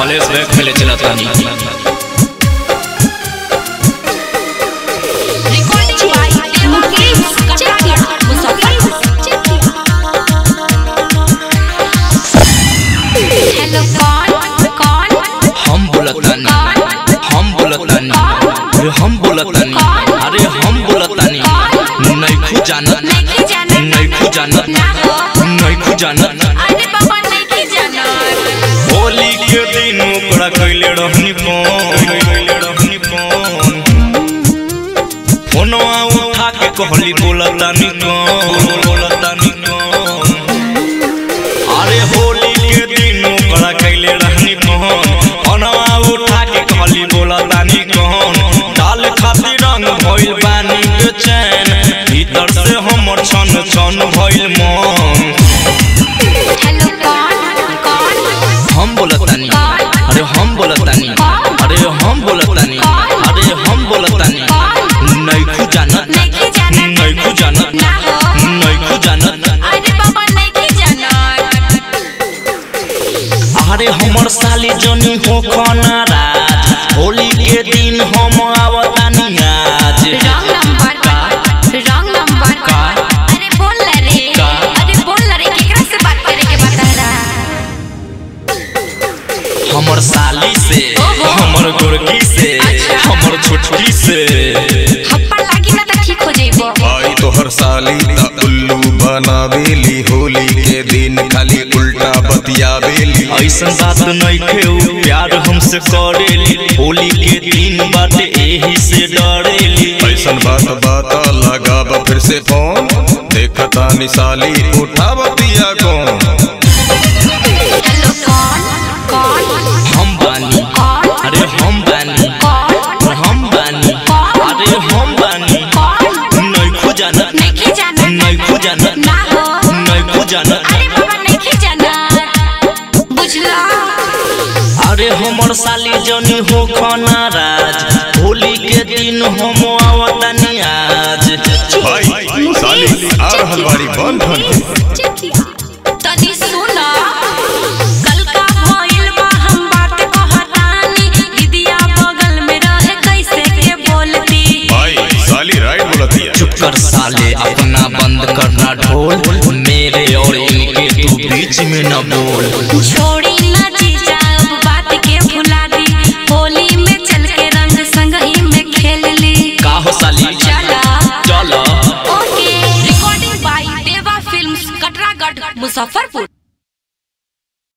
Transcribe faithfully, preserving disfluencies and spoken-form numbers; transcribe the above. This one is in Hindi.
फ्लैश बैक पहले चलाता हम बोलतनी, अरे हम बोलतनी, नहीं कुछ जानत, नहीं कुछ जानत, नहीं कुछ जानत, अरे बाबा नहीं कुछ जानत। होली के दिन ओकरा कइले रहनी फोन, कइले रहनी फोन, फोनवा उठा के कहली बोलतनी कौन, बोलतनी कौन, अरे होली के दिन ओकरा कइले रहनी फोन, फोनवा उठा के कहली बोलतनी कौन। भइल बानी बेचैन भीतर से हमर छन छन भइल मन। हेलो कौन कौन हम बोलतानी, अरे हम बोलतानी, अरे हम बोलतानी, अरे हम बोलतानी, नहीं कुछ जानत, नहीं कुछ जानत, नहीं कुछ जानत, अरे बाबा नहीं कुछ जानत। अरे हमर साली जनी हो खाना रात, होली के दिन हम आवतानी हमर साली से, हमर गोरकी से, हमर छोटकी से। हप्पा लागी ना त ठीक हो जइबो। आई तो हर साली त उल्लू बनावेली, होली के दिन खाली उल्टा बतियावेली। ऐसन बात नइखे उ प्यार हमसे करेली, होली के दिन बाटे एही से डरेली। ऐसन बात बात लगाब फिर से फोन, देखतानी साली उठा बतिया कौन। अरे बाबा नहीं जानत बुझला। अरे हमर साली जनी हो खाना राज, होली के दिन हम आवतानी आज। भाई साली आ रहल बाड़ी बंद के तनी सुना, कल का भइल बा हम बात कहतानी, दीदिया बगल में रहे कैसे के बोलती। भाई साली राइट बोलती है। चुप कर साले अपना बंद करना ढोल, और इनके तू बीच में न बोल। छोड़ी ना जीजा अब बात के भुला दी, होली में चल के रंग संग ही में खेल ली। का हो साली चला चला। Okay recording by Deva films Katragarh Muzaffarpur.